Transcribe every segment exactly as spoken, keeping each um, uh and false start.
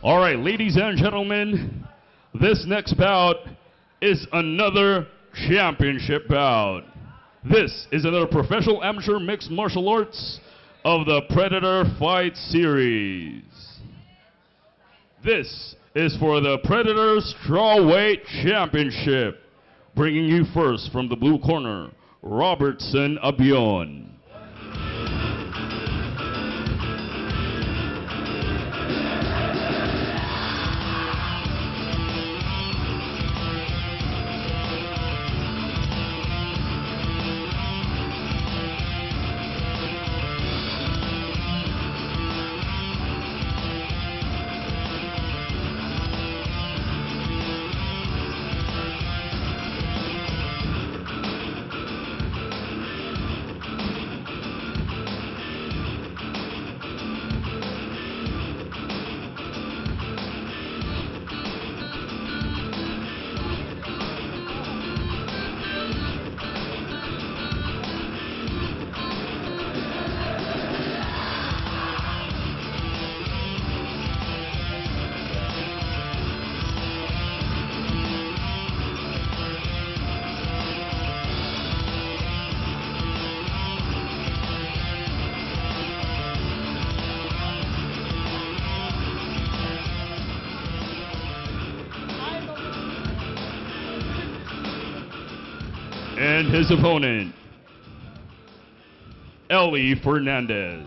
All right, ladies and gentlemen, this next bout is another championship bout. This is another professional amateur mixed martial arts of the Predator Fight Series. This is for the Predator Strawweight Championship. Bringing you first from the blue corner, Robertson Abion. And his opponent, Ely Fernandez.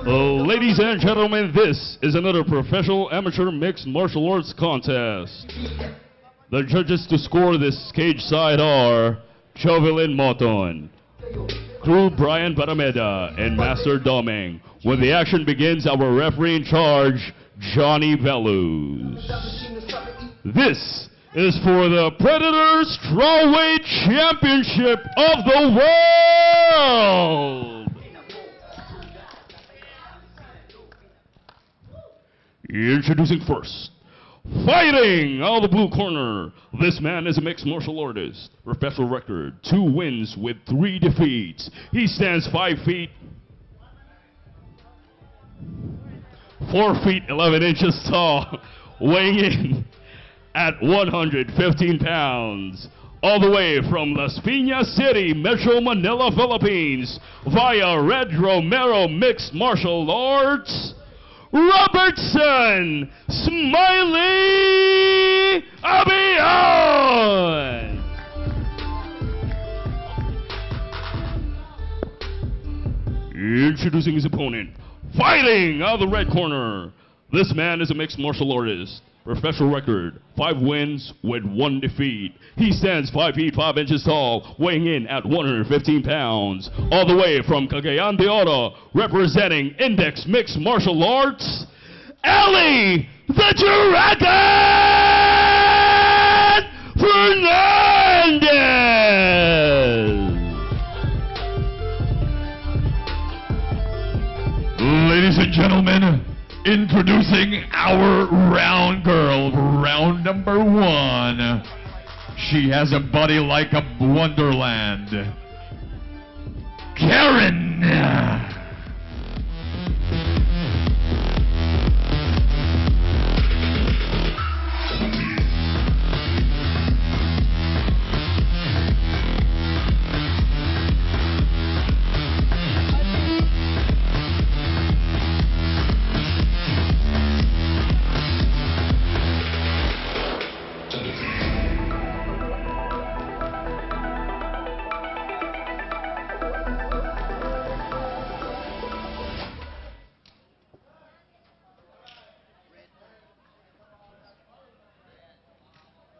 Oh, ladies and gentlemen, this is another professional amateur mixed martial arts contest. The judges to score this cage side are Chevelyn Moton, Crew Brian Barameda, and Master Doming. When the action begins, our referee in charge, Johnny Velus. This is for the Predator Strawweight Championship of the World! Introducing first, fighting out of the blue corner, this man is a mixed martial artist. Professional record, two wins with three defeats. He stands five feet, four feet eleven inches tall, weighing in at one hundred fifteen pounds, all the way from Las Piñas City, Metro Manila, Philippines, via Red Romero Mixed Martial Arts, Robertson Smiley Abion! Introducing his opponent, fighting out of the red corner. This man is a mixed martial artist. Professional record, five wins with one defeat. He stands five feet, five inches tall, weighing in at one hundred fifteen pounds. All the way from Cagayan de Oro, representing Index Mixed Martial Arts, Ely Fernandez! Ladies and gentlemen, introducing our round girl, round number one. She has a body like a wonderland. Karen!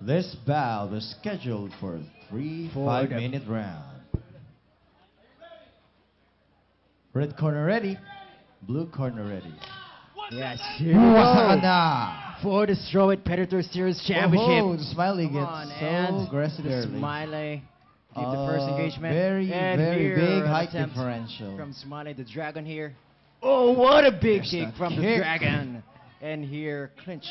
This bout was scheduled for a three five-minute round. Red corner ready, blue corner ready. Yes, here we go. For the Strawweight Predator Series Championship. Oh, Smiley gets on, so aggressive there. Smiley, keep uh, the first engagement. Very, and very big height differential from Smiley the Dragon here. Oh, what a big There's kick from kick. the Dragon, and here clinch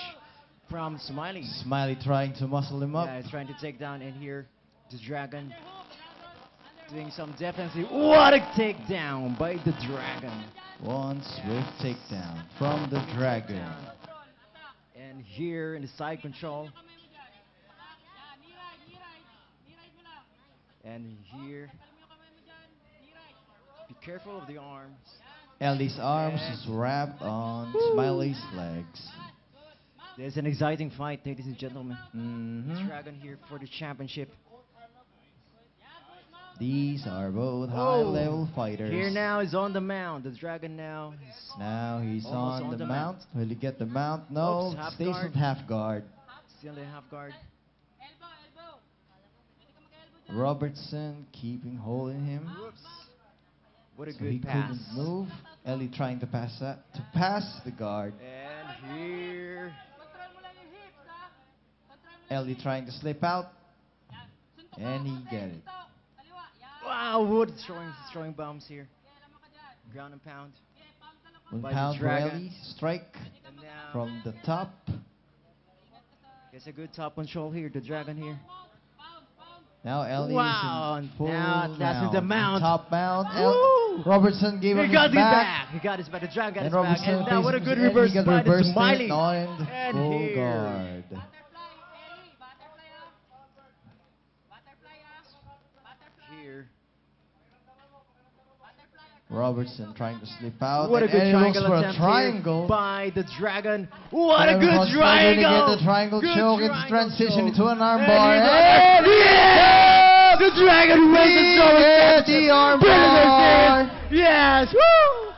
from Smiley. Smiley trying to muscle him up. Yeah, he's trying to take down, and here the Dragon doing some defensive. What a takedown by the Dragon. One swift yes. takedown from the Dragon. And here in the side control. And here, be careful of the arms. Ely's arms and is wrapped on Woo. Smiley's legs. There's an exciting fight, ladies and gentlemen. Mm-hmm. Dragon here for the championship. These are both high-level fighters. Here now is on the mount. The Dragon now. Now he's on, on the, the mount. mount. Will he get the mount? No. Oops, stays on half guard. Still in half guard. Robertson keeping hold in him. Oops. What a so good he pass. He couldn't move. Ely trying to pass that to pass the guard. And here. Ely trying to slip out, and he get it. Wow, Wood throwing, throwing bombs here. Ground and pound. One pound for Ely. Strike from the top. Gets a good top control here, the Dragon here. Now Ely wow. is in full now, that's mount. The mount. Top mount. El Robertson gave him back. back. He got his back. The Dragon got and his Robertson back. And now what a good reverse by the Smiley. And full here. guard. Robertson trying to slip out. What a good triangle for a triangle by the Dragon. What a good triangle! Get the triangle choke. It's transition into an armbar. And yes, the Dragon wins the armbar. Yes, woo!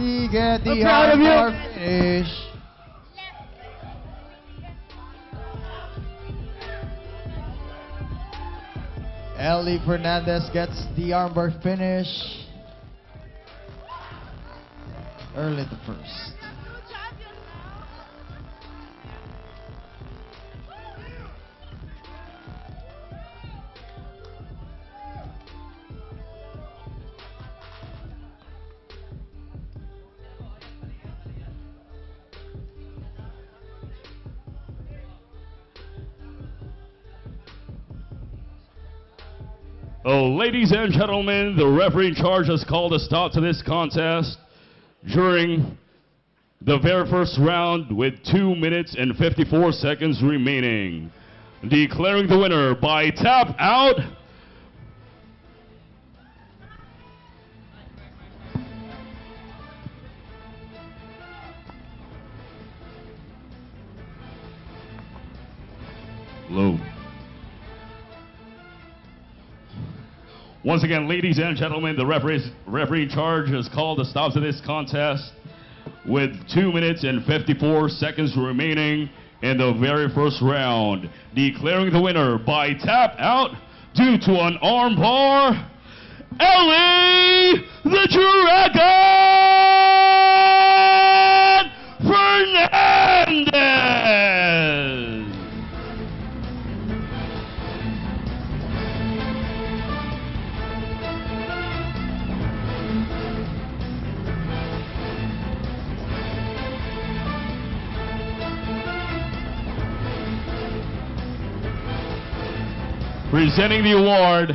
He get the armbar finish. Ely Fernandez gets the armbar finish. Early the first. Oh, ladies and gentlemen, the referee in charge has called a stop to this contest during the very first round with two minutes and fifty-four seconds remaining. Declaring the winner by tap out, Low. Once again, ladies and gentlemen, the referee's, referee charge is called to stop to this contest with two minutes and fifty-four seconds remaining in the very first round. Declaring the winner by tap out due to an arm bar, Ely the Dragon Fernandez! Presenting the award,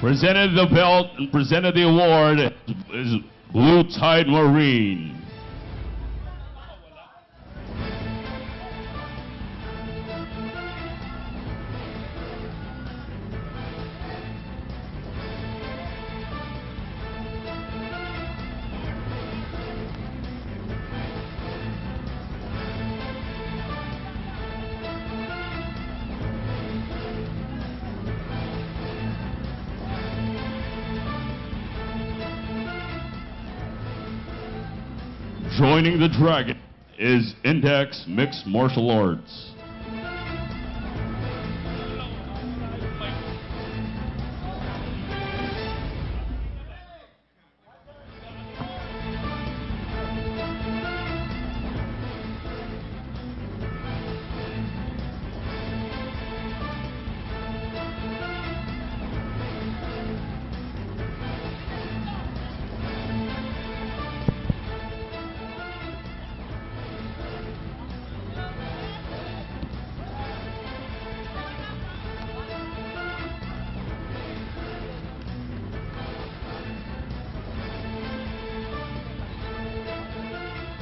presented the belt and presented the award is Blue Tide Marine. Joining the dragon is Index Mixed Martial Arts.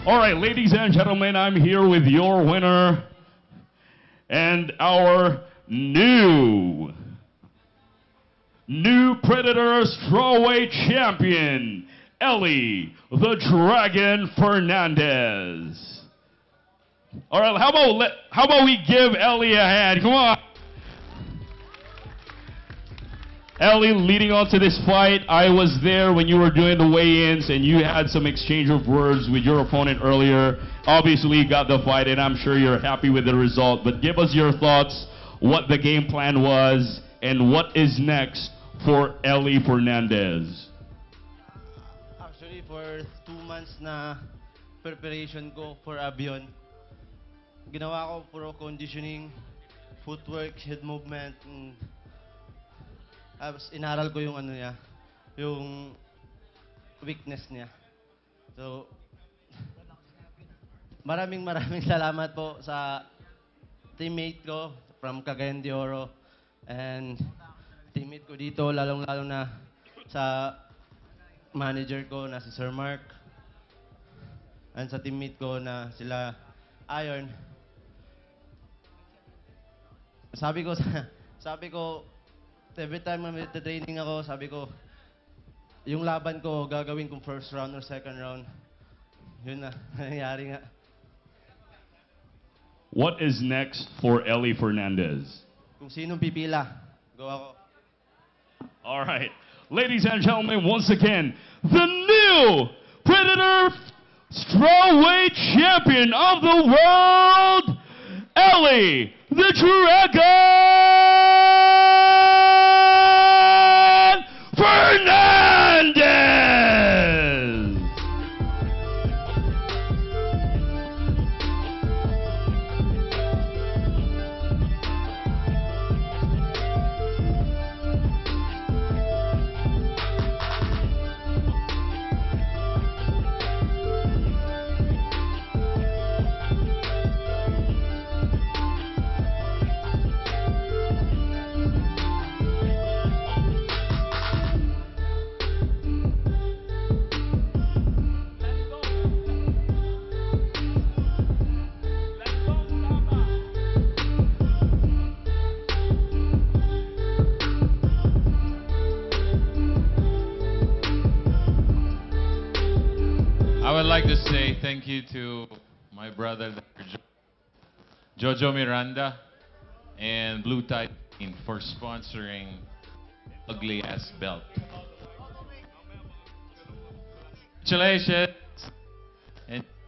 All right, ladies and gentlemen, I'm here with your winner and our new, new Predator Strawweight Champion, Ely the Dragon Fernandez. All right, how about, let, how about we give Ely a hand? Come on. Ely, leading on to this fight, I was there when you were doing the weigh-ins and you had some exchange of words with your opponent earlier. Obviously, you got the fight and I'm sure you're happy with the result, but give us your thoughts, what the game plan was, and what is next for Ely Fernandez. Actually, for two months na preparation ko for Abion, ginawa ko puro conditioning, footwork, head movement, and inaral ko yung ano niya, yung weakness niya. So, maraming maraming salamat po sa teammate ko from Cagayan de Oro and teammate ko dito, lalong-lalo na sa manager ko na si Sir Mark and sa teammate ko na sila Iron. Sabi ko, sabi ko, every time I'm training ako, sabi ko, yung laban ko, gagawin kong first round or second round. Yun na, nangyari nga. What is next for Ely Fernandez? Kung sinong pipila, go ako. All right. Ladies and gentlemen, once again, the new Predator Strawweight Champion of the World, Ely the Dragon! Fernandez! I'd like to say thank you to my brother, Jojo Miranda, and Blue Tide Marine for sponsoring ugly ass belt. Congratulations. And